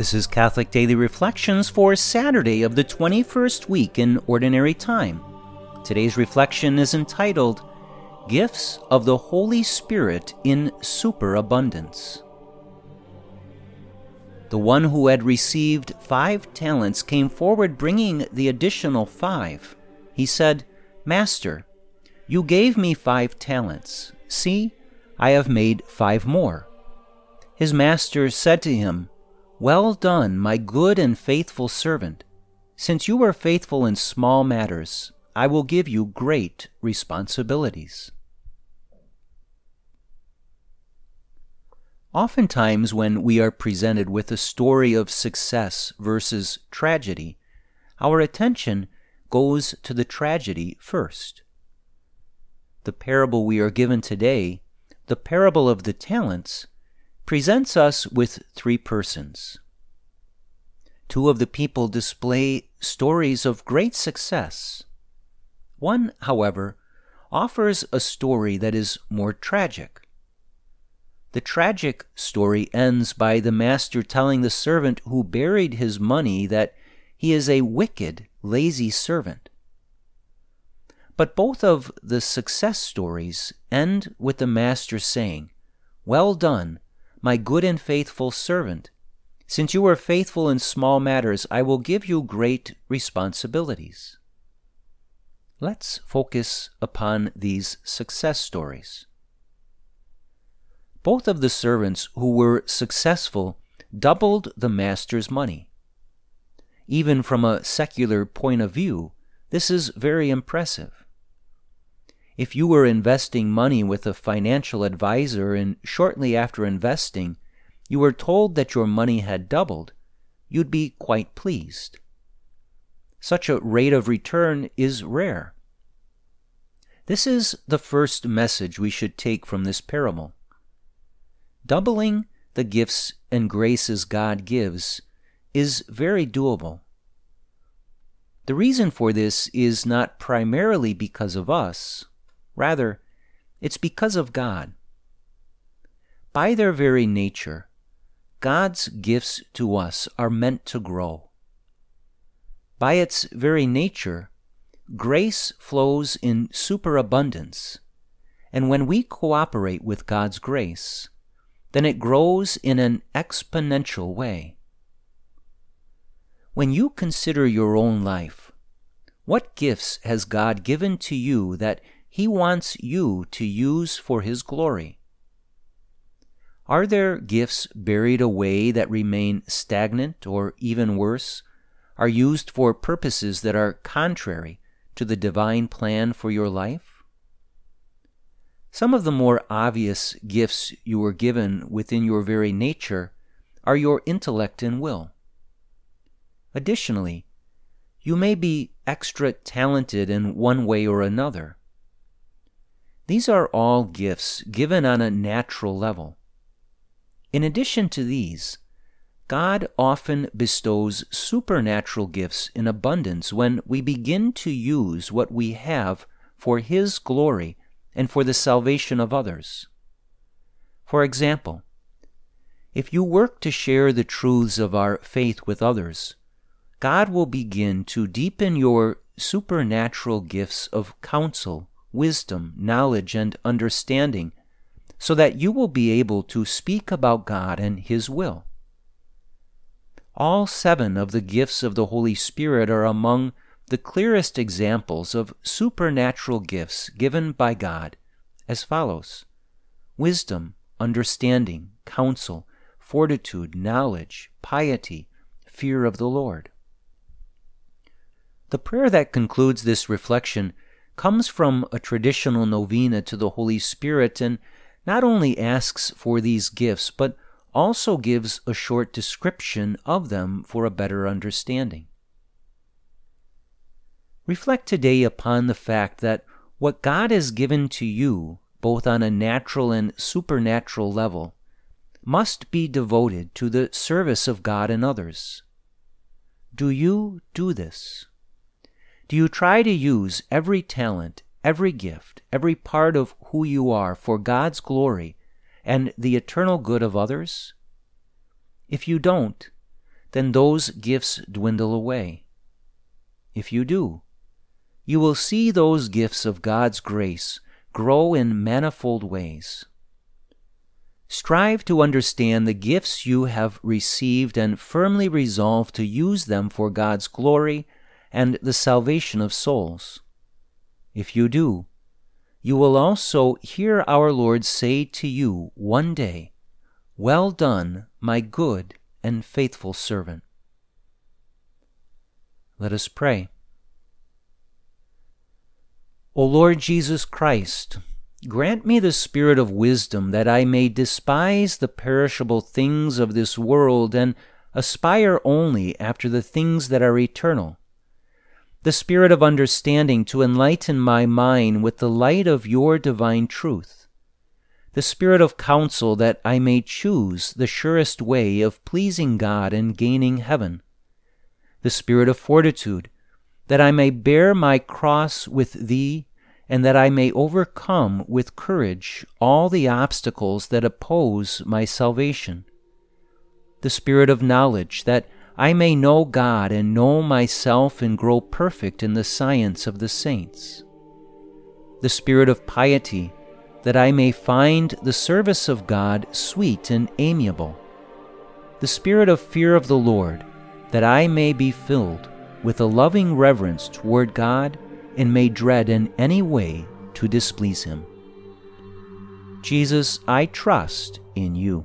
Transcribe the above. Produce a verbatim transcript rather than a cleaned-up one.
This is Catholic Daily Reflections for Saturday of the twenty-first week in Ordinary Time. Today's reflection is entitled, Gifts of the Holy Spirit in Superabundance. The one who had received five talents came forward bringing the additional five. He said, Master, you gave me five talents. See, I have made five more. His master said to him, Well done, my good and faithful servant. Since you were faithful in small matters, I will give you great responsibilities. Oftentimes when we are presented with a story of success versus tragedy, our attention goes to the tragedy first. The parable we are given today, the Parable of the Talents, presents us with three persons. Two of the people display stories of great success. One, however, offers a story that is more tragic. The tragic story ends by the master telling the servant who buried his money that he is a wicked, lazy servant. But both of the success stories end with the master saying, Well done, my good and faithful servant. Since you are faithful in small matters, I will give you great responsibilities. Let's focus upon these success stories. Both of the servants who were successful doubled the master's money. Even from a secular point of view, this is very impressive. If you were investing money with a financial advisor and shortly after investing, you were told that your money had doubled, you'd be quite pleased. Such a rate of return is rare. This is the first message we should take from this parable. Doubling the gifts and graces God gives is very doable. The reason for this is not primarily because of us. Rather, it's because of God. By their very nature, God's gifts to us are meant to grow. By its very nature, grace flows in superabundance, and when we cooperate with God's grace, then it grows in an exponential way. When you consider your own life, what gifts has God given to you that He wants you to use for His glory? Are there gifts buried away that remain stagnant or, even worse, are used for purposes that are contrary to the divine plan for your life? Some of the more obvious gifts you were given within your very nature are your intellect and will. Additionally, you may be extra talented in one way or another. These are all gifts given on a natural level. In addition to these, God often bestows supernatural gifts in abundance when we begin to use what we have for His glory and for the salvation of others. For example, if you work to share the truths of our faith with others, God will begin to deepen your supernatural gifts of counsel, wisdom, knowledge, and understanding, so that you will be able to speak about God and His will. All seven of the gifts of the Holy Spirit are among the clearest examples of supernatural gifts given by God as follows: wisdom, understanding, counsel, fortitude, knowledge, piety, fear of the Lord. The prayer that concludes this reflection comes from a traditional novena to the Holy Spirit and not only asks for these gifts, but also gives a short description of them for a better understanding. Reflect today upon the fact that what God has given to you, both on a natural and supernatural level, must be devoted to the service of God and others. Do you do this? Do you try to use every talent, every gift, every part of who you are for God's glory and the eternal good of others? If you don't, then those gifts dwindle away. If you do, you will see those gifts of God's grace grow in manifold ways. Strive to understand the gifts you have received and firmly resolve to use them for God's glory and the salvation of souls. If you do, you will also hear our Lord say to you one day, "Well done, my good and faithful servant." Let us pray. O Lord Jesus Christ, grant me the spirit of wisdom that I may despise the perishable things of this world and aspire only after the things that are eternal. The spirit of understanding to enlighten my mind with the light of your divine truth. The spirit of counsel that I may choose the surest way of pleasing God and gaining heaven. The spirit of fortitude that I may bear my cross with thee and that I may overcome with courage all the obstacles that oppose my salvation. The spirit of knowledge that I may know God and know myself and grow perfect in the science of the saints. The spirit of piety, that I may find the service of God sweet and amiable. The spirit of fear of the Lord, that I may be filled with a loving reverence toward God and may dread in any way to displease him. Jesus, I trust in you.